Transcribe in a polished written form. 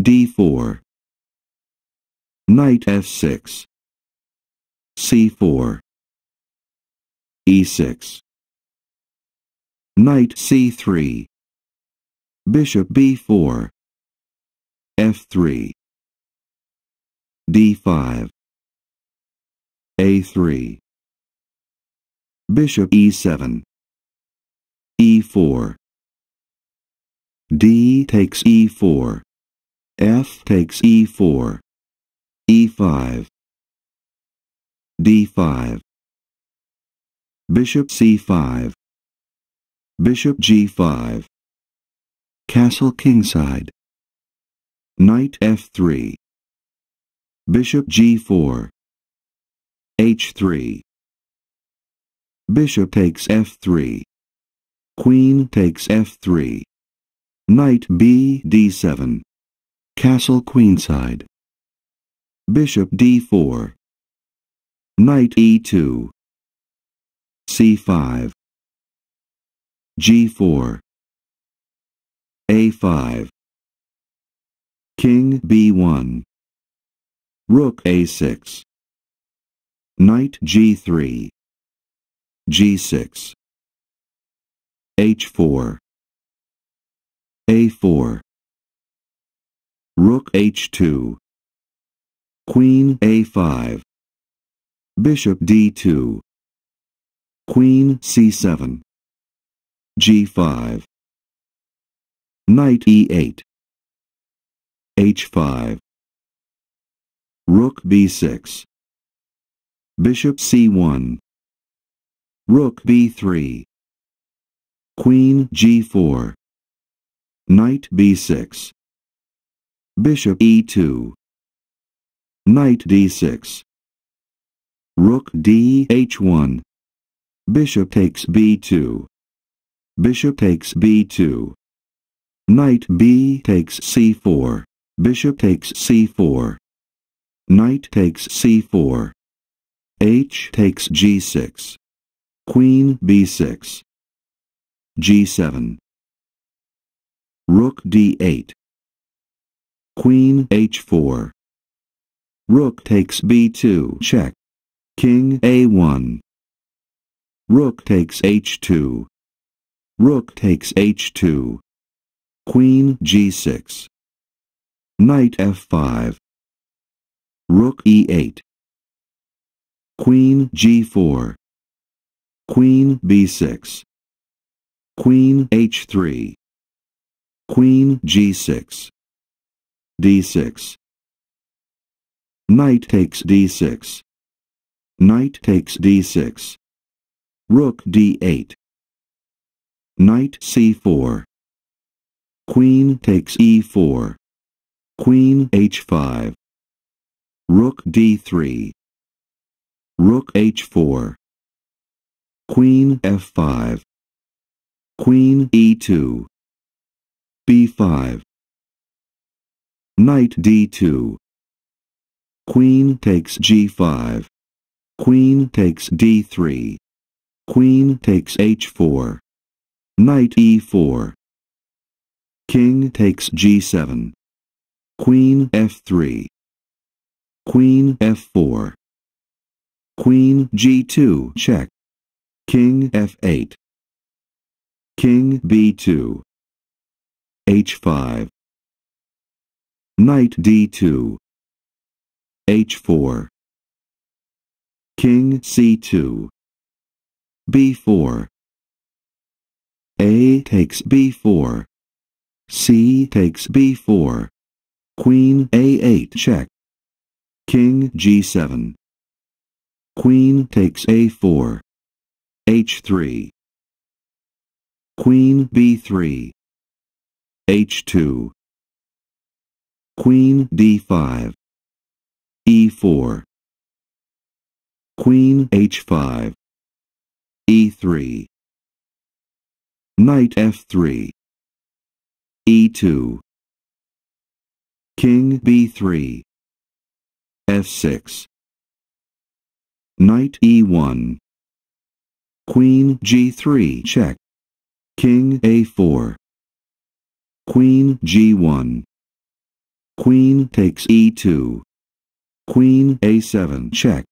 D4. Knight F6. C4. E6. Knight C3. Bishop B4. F3. D5. A3. Bishop E7. E4. D takes E4. F takes E4. E5. D5. Bishop C5. Bishop G5. Castle kingside. Knight F3. Bishop G4. H3. Bishop takes F3. Queen takes F3. Knight B D7. Castle queenside. Bishop D4. Knight E2. C5. G4. A5. King B1. Rook A6. Knight G3. G6. H4. A4. Rook H2. Queen A5. Bishop D2. Queen C7. G5. Knight E8. H5. Rook B6. Bishop C1. Rook B3. Queen G4. Knight B6. Bishop E2. Knight D6. Rook D H1. Bishop takes B2. Bishop takes B2. Knight B takes C4. Bishop takes C4. Knight takes C4. H takes G6. Queen B6. G7. Rook D8. Queen H4. Rook takes B2 check. King A1. Rook takes H2. Rook takes H2. Queen G6. Knight F5. Rook E8. Queen G4. Queen B6. Queen H3. Queen G6. D6. Knight takes D6. Knight takes D6. Rook D8. Knight C4. Queen takes E4. Queen H5. Rook D3. Rook H4. Queen F5. Queen E2. B5. Knight D2. Queen takes G5. Queen takes D3. Queen takes H4. Knight E4. King takes G7. Queen F3. Queen F4. Queen G2 check. King F8. King B2. H5. Knight D2. H4. King C2. B4. A takes B4. C takes B4. Queen A8 check. King G7. Queen takes A4. H3. Queen B3. H2. Queen D5. E4. Queen H5. E3. Knight F3. E2. King B3. F6. Knight E1. Queen G3 check. King A4. Queen G1. Queen takes e2. Queen a7 check.